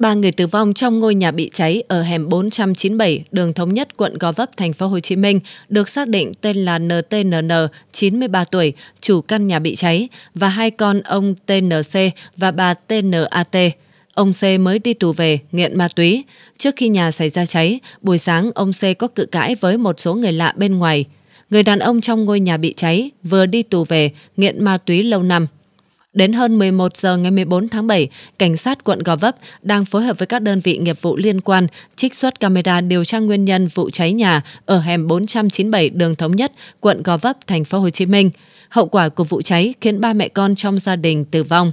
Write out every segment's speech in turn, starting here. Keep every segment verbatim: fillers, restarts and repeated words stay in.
ba người tử vong trong ngôi nhà bị cháy ở hẻm bốn trăm chín mươi bảy đường Thống Nhất, quận Gò Vấp, thành phố Hồ Chí Minh được xác định tên là en tê en en, chín mươi ba tuổi, chủ căn nhà bị cháy, và hai con ông tê en xê và bà tê en a tê. Ông C mới đi tù về, nghiện ma túy. Trước khi nhà xảy ra cháy, buổi sáng ông C có cự cãi với một số người lạ bên ngoài. Người đàn ông trong ngôi nhà bị cháy vừa đi tù về, nghiện ma túy lâu năm. Đến hơn mười một giờ ngày mười bốn tháng bảy, cảnh sát quận Gò Vấp đang phối hợp với các đơn vị nghiệp vụ liên quan trích xuất camera điều tra nguyên nhân vụ cháy nhà ở hẻm bốn trăm chín mươi bảy đường Thống Nhất, quận Gò Vấp, thành phố Hồ Chí Minh. Hậu quả của vụ cháy khiến ba mẹ con trong gia đình tử vong.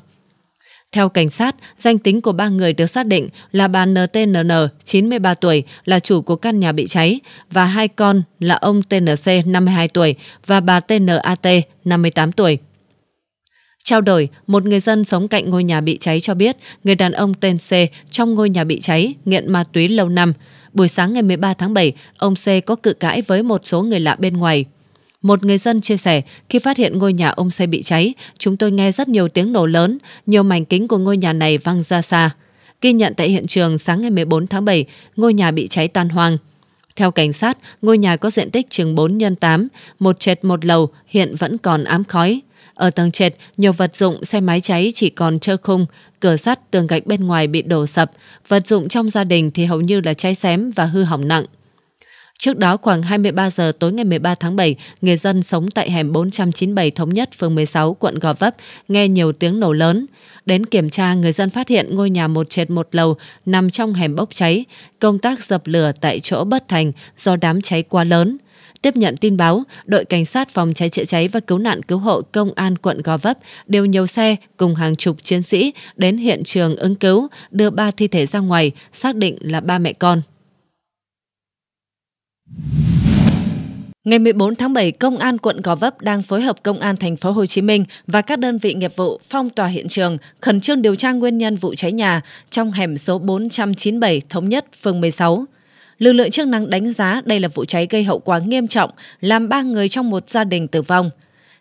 Theo cảnh sát, danh tính của ba người được xác định là bà en tê en en, chín mươi ba tuổi, là chủ của căn nhà bị cháy, và hai con là ông tê en xê, năm mươi hai tuổi, và bà tê en a tê, năm mươi tám tuổi. Trao đổi, một người dân sống cạnh ngôi nhà bị cháy cho biết người đàn ông tên C trong ngôi nhà bị cháy, nghiện ma túy lâu năm. Buổi sáng ngày mười ba tháng bảy, ông C có cự cãi với một số người lạ bên ngoài. Một người dân chia sẻ, khi phát hiện ngôi nhà ông C bị cháy, chúng tôi nghe rất nhiều tiếng nổ lớn, nhiều mảnh kính của ngôi nhà này văng ra xa. Ghi nhận tại hiện trường sáng ngày mười bốn tháng bảy, ngôi nhà bị cháy tan hoang. Theo cảnh sát, ngôi nhà có diện tích chừng bốn nhân tám, một trệt một lầu, hiện vẫn còn ám khói. Ở tầng trệt, nhiều vật dụng xe máy cháy chỉ còn trơ khung, cửa sắt, tường gạch bên ngoài bị đổ sập, vật dụng trong gia đình thì hầu như là cháy xém và hư hỏng nặng. Trước đó khoảng hai mươi ba giờ tối ngày mười ba tháng bảy, người dân sống tại hẻm bốn trăm chín mươi bảy Thống Nhất, phường mười sáu, quận Gò Vấp nghe nhiều tiếng nổ lớn. Đến kiểm tra, người dân phát hiện ngôi nhà một trệt một lầu nằm trong hẻm bốc cháy, công tác dập lửa tại chỗ bất thành do đám cháy quá lớn. Tiếp nhận tin báo, đội cảnh sát phòng cháy chữa cháy và cứu nạn cứu hộ công an quận Gò Vấp điều nhiều xe cùng hàng chục chiến sĩ đến hiện trường ứng cứu, đưa ba thi thể ra ngoài, xác định là ba mẹ con. Ngày mười bốn tháng bảy, công an quận Gò Vấp đang phối hợp công an thành phố Hồ Chí Minh và các đơn vị nghiệp vụ phong tỏa hiện trường, khẩn trương điều tra nguyên nhân vụ cháy nhà trong hẻm số bốn trăm chín mươi bảy Thống Nhất, phường mười sáu. Lực lượng chức năng đánh giá đây là vụ cháy gây hậu quả nghiêm trọng, làm ba người trong một gia đình tử vong.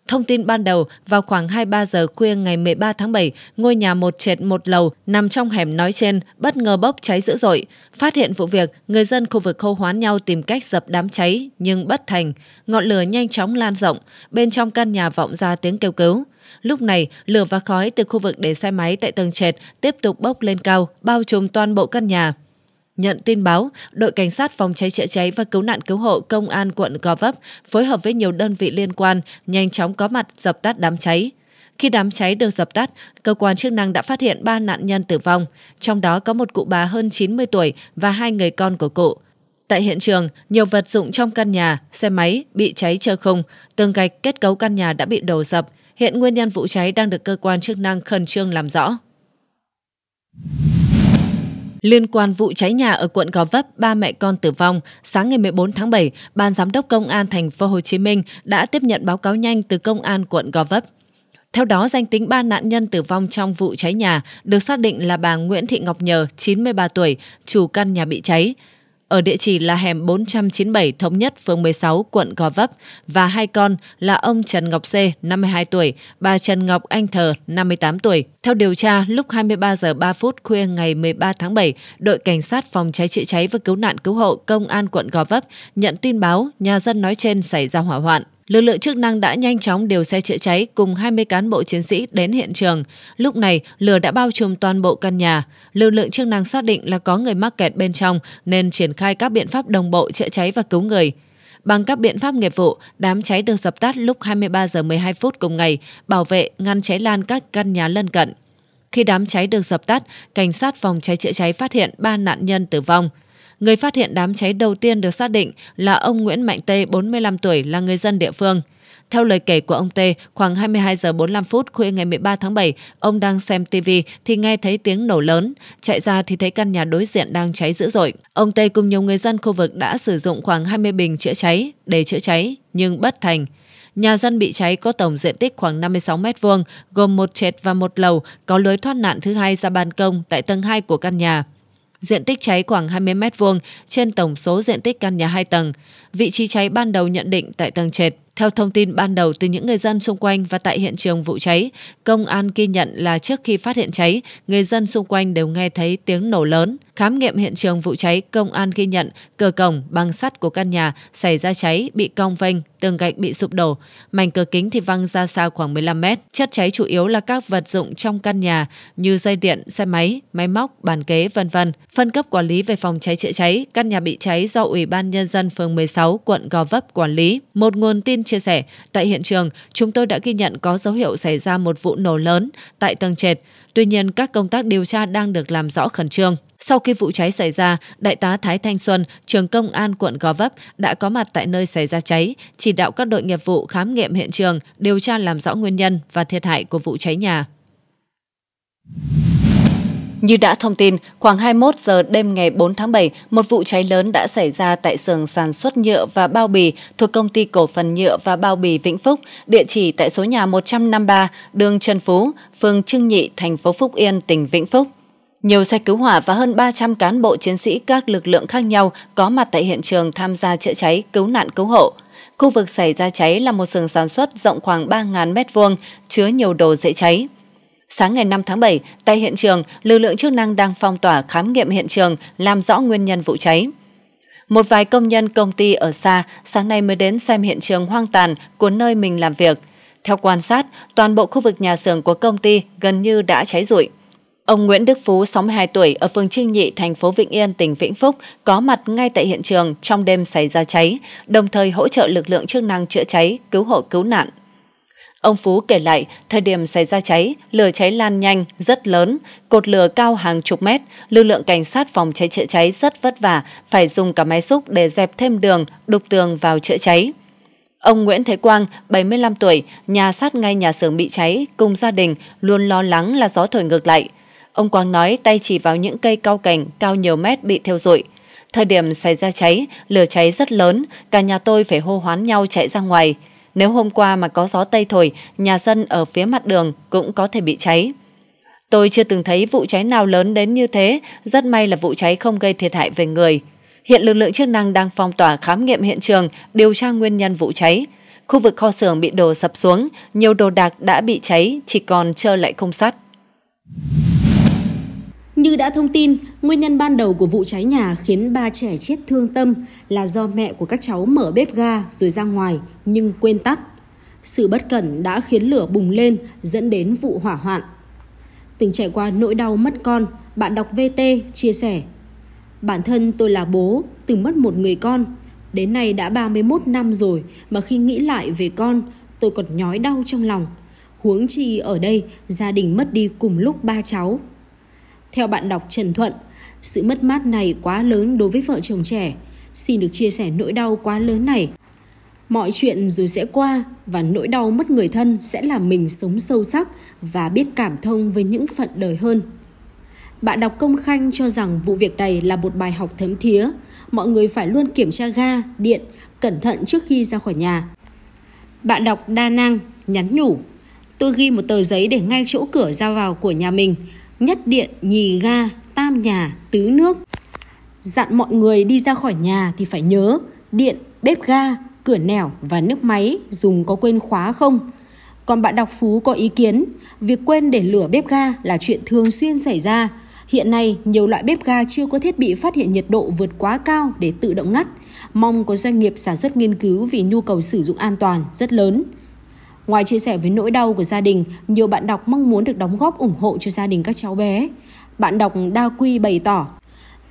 Thông tin ban đầu, vào khoảng hai mươi ba giờ khuya ngày mười ba tháng bảy, ngôi nhà một trệt một lầu nằm trong hẻm nói trên bất ngờ bốc cháy dữ dội. Phát hiện vụ việc, người dân khu vực hô hoán nhau tìm cách dập đám cháy nhưng bất thành. Ngọn lửa nhanh chóng lan rộng, bên trong căn nhà vọng ra tiếng kêu cứu. Lúc này, lửa và khói từ khu vực để xe máy tại tầng trệt tiếp tục bốc lên cao, bao trùm toàn bộ căn nhà. Nhận tin báo, đội cảnh sát phòng cháy chữa cháy và cứu nạn cứu hộ công an quận Gò Vấp phối hợp với nhiều đơn vị liên quan nhanh chóng có mặt dập tắt đám cháy. Khi đám cháy được dập tắt, cơ quan chức năng đã phát hiện ba nạn nhân tử vong, trong đó có một cụ bà hơn chín mươi tuổi và hai người con của cụ. Tại hiện trường, nhiều vật dụng trong căn nhà, xe máy bị cháy trơ khung, tường gạch kết cấu căn nhà đã bị đổ sập. Hiện nguyên nhân vụ cháy đang được cơ quan chức năng khẩn trương làm rõ. Liên quan vụ cháy nhà ở quận Gò Vấp, ba mẹ con tử vong, sáng ngày mười bốn tháng bảy, Ban Giám đốc Công an thành phố Hồ Chí Minh đã tiếp nhận báo cáo nhanh từ Công an quận Gò Vấp. Theo đó, danh tính ba nạn nhân tử vong trong vụ cháy nhà được xác định là bà Nguyễn Thị Ngọc Nhờ, chín mươi ba tuổi, chủ căn nhà bị cháy, ở địa chỉ là hẻm bốn trăm chín mươi bảy Thống Nhất, phường mười sáu, quận Gò Vấp, và hai con là ông Trần Ngọc C, năm mươi hai tuổi, bà Trần Ngọc Anh Thờ, năm mươi tám tuổi. Theo điều tra, lúc hai mươi ba giờ ba phút khuya ngày mười ba tháng bảy, đội cảnh sát phòng cháy chữa cháy và cứu nạn cứu hộ công an quận Gò Vấp nhận tin báo nhà dân nói trên xảy ra hỏa hoạn. Lực lượng chức năng đã nhanh chóng điều xe chữa cháy cùng hai mươi cán bộ chiến sĩ đến hiện trường. Lúc này, lửa đã bao trùm toàn bộ căn nhà. Lực lượng chức năng xác định là có người mắc kẹt bên trong nên triển khai các biện pháp đồng bộ chữa cháy và cứu người. Bằng các biện pháp nghiệp vụ, đám cháy được dập tắt lúc hai mươi ba giờ mười hai phút cùng ngày, bảo vệ ngăn cháy lan các căn nhà lân cận. Khi đám cháy được dập tắt, cảnh sát phòng cháy chữa cháy phát hiện ba nạn nhân tử vong. Người phát hiện đám cháy đầu tiên được xác định là ông Nguyễn Mạnh Tê, bốn mươi lăm tuổi, là người dân địa phương. Theo lời kể của ông Tê, khoảng hai mươi hai giờ bốn mươi lăm phút khuya ngày mười ba tháng bảy, ông đang xem ti vi thì nghe thấy tiếng nổ lớn, chạy ra thì thấy căn nhà đối diện đang cháy dữ dội. Ông Tê cùng nhiều người dân khu vực đã sử dụng khoảng hai mươi bình chữa cháy để chữa cháy nhưng bất thành. Nhà dân bị cháy có tổng diện tích khoảng năm mươi sáu mét vuông, gồm một trệt và một lầu, có lối thoát nạn thứ hai ra ban công tại tầng hai của căn nhà. Diện tích cháy khoảng hai mươi mét vuông trên tổng số diện tích căn nhà hai tầng. Vị trí cháy ban đầu nhận định tại tầng trệt. Theo thông tin ban đầu từ những người dân xung quanh và tại hiện trường vụ cháy, công an ghi nhận là trước khi phát hiện cháy, người dân xung quanh đều nghe thấy tiếng nổ lớn. Khám nghiệm hiện trường vụ cháy, công an ghi nhận cửa cổng bằng sắt của căn nhà xảy ra cháy bị cong vênh, tường gạch bị sụp đổ, mảnh cửa kính thì văng ra xa khoảng mười lăm mét. Chất cháy chủ yếu là các vật dụng trong căn nhà như dây điện, xe máy, máy móc, bàn ghế, vân vân. Phân cấp quản lý về phòng cháy chữa cháy, căn nhà bị cháy do Ủy ban Nhân dân phường mười sáu, quận Gò Vấp quản lý. Một nguồn tin chia sẻ, tại hiện trường, chúng tôi đã ghi nhận có dấu hiệu xảy ra một vụ nổ lớn tại tầng trệt. Tuy nhiên, các công tác điều tra đang được làm rõ khẩn trương. Sau khi vụ cháy xảy ra, Đại tá Thái Thanh Xuân, trưởng công an quận Gò Vấp đã có mặt tại nơi xảy ra cháy, chỉ đạo các đội nghiệp vụ khám nghiệm hiện trường, điều tra làm rõ nguyên nhân và thiệt hại của vụ cháy nhà. Như đã thông tin, khoảng hai mươi mốt giờ đêm ngày bốn tháng bảy, một vụ cháy lớn đã xảy ra tại xưởng sản xuất nhựa và bao bì thuộc Công ty Cổ phần Nhựa và Bao bì Vĩnh Phúc, địa chỉ tại số nhà một trăm năm mươi ba, đường Trần Phú, phường Trương Nhị, thành phố Phúc Yên, tỉnh Vĩnh Phúc. Nhiều xe cứu hỏa và hơn ba trăm cán bộ chiến sĩ các lực lượng khác nhau có mặt tại hiện trường tham gia chữa cháy, cứu nạn cứu hộ. Khu vực xảy ra cháy là một xưởng sản xuất rộng khoảng ba nghìn mét vuông, chứa nhiều đồ dễ cháy. Sáng ngày năm tháng bảy, tại hiện trường, lực lượng chức năng đang phong tỏa khám nghiệm hiện trường, làm rõ nguyên nhân vụ cháy. Một vài công nhân công ty ở xa sáng nay mới đến xem hiện trường hoang tàn của nơi mình làm việc. Theo quan sát, toàn bộ khu vực nhà xưởng của công ty gần như đã cháy rụi. Ông Nguyễn Đức Phú, sáu mươi hai tuổi, ở phường Trương Nhị, thành phố Vĩnh Yên, tỉnh Vĩnh Phúc, có mặt ngay tại hiện trường trong đêm xảy ra cháy, đồng thời hỗ trợ lực lượng chức năng chữa cháy, cứu hộ cứu nạn. Ông Phú kể lại, thời điểm xảy ra cháy, lửa cháy lan nhanh, rất lớn, cột lửa cao hàng chục mét, lực lượng cảnh sát phòng cháy chữa cháy rất vất vả, phải dùng cả máy xúc để dẹp thêm đường, đục tường vào chữa cháy. Ông Nguyễn Thế Quang, bảy mươi lăm tuổi, nhà sát ngay nhà xưởng bị cháy, cùng gia đình luôn lo lắng là gió thổi ngược lại. Ông Quang nói tay chỉ vào những cây cao cảnh cao nhiều mét bị thiêu rụi. Thời điểm xảy ra cháy, lửa cháy rất lớn, cả nhà tôi phải hô hoán nhau chạy ra ngoài. Nếu hôm qua mà có gió Tây thổi, nhà dân ở phía mặt đường cũng có thể bị cháy. Tôi chưa từng thấy vụ cháy nào lớn đến như thế, rất may là vụ cháy không gây thiệt hại về người. Hiện lực lượng chức năng đang phong tỏa khám nghiệm hiện trường, điều tra nguyên nhân vụ cháy. Khu vực kho xưởng bị đổ sập xuống, nhiều đồ đạc đã bị cháy, chỉ còn trơ lại khung sắt. Như đã thông tin, nguyên nhân ban đầu của vụ cháy nhà khiến ba trẻ chết thương tâm là do mẹ của các cháu mở bếp ga rồi ra ngoài nhưng quên tắt. Sự bất cẩn đã khiến lửa bùng lên dẫn đến vụ hỏa hoạn. Từng trải qua nỗi đau mất con, bạn đọc vê tê chia sẻ: Bản thân tôi là bố, từng mất một người con. Đến nay đã ba mươi mốt năm rồi mà khi nghĩ lại về con, tôi còn nhói đau trong lòng. Huống chi ở đây, gia đình mất đi cùng lúc ba cháu. Theo bạn đọc Trần Thuận, sự mất mát này quá lớn đối với vợ chồng trẻ. Xin được chia sẻ nỗi đau quá lớn này. Mọi chuyện rồi sẽ qua và nỗi đau mất người thân sẽ làm mình sống sâu sắc và biết cảm thông với những phận đời hơn. Bạn đọc Công Khanh cho rằng vụ việc này là một bài học thấm thía. Mọi người phải luôn kiểm tra ga, điện, cẩn thận trước khi ra khỏi nhà. Bạn đọc Đa Năng nhắn nhủ: Tôi ghi một tờ giấy để ngay chỗ cửa ra vào của nhà mình. Nhất điện, nhì ga, tam nhà, tứ nước. Dặn mọi người đi ra khỏi nhà thì phải nhớ điện, bếp ga, cửa nẻo và nước máy dùng có quên khóa không. Còn bạn đọc Phú có ý kiến, việc quên để lửa bếp ga là chuyện thường xuyên xảy ra. Hiện nay nhiều loại bếp ga chưa có thiết bị phát hiện nhiệt độ vượt quá cao để tự động ngắt. Mong có doanh nghiệp sản xuất nghiên cứu vì nhu cầu sử dụng an toàn rất lớn. Ngoài chia sẻ với nỗi đau của gia đình, nhiều bạn đọc mong muốn được đóng góp ủng hộ cho gia đình các cháu bé. Bạn đọc Đa Quy bày tỏ: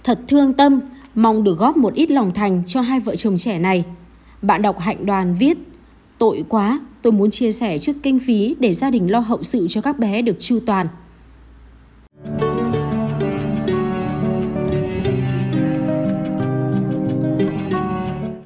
Thật thương tâm, mong được góp một ít lòng thành cho hai vợ chồng trẻ này. Bạn đọc Hạnh Đoàn viết: Tội quá, tôi muốn chia sẻ chút kinh phí để gia đình lo hậu sự cho các bé được chu toàn.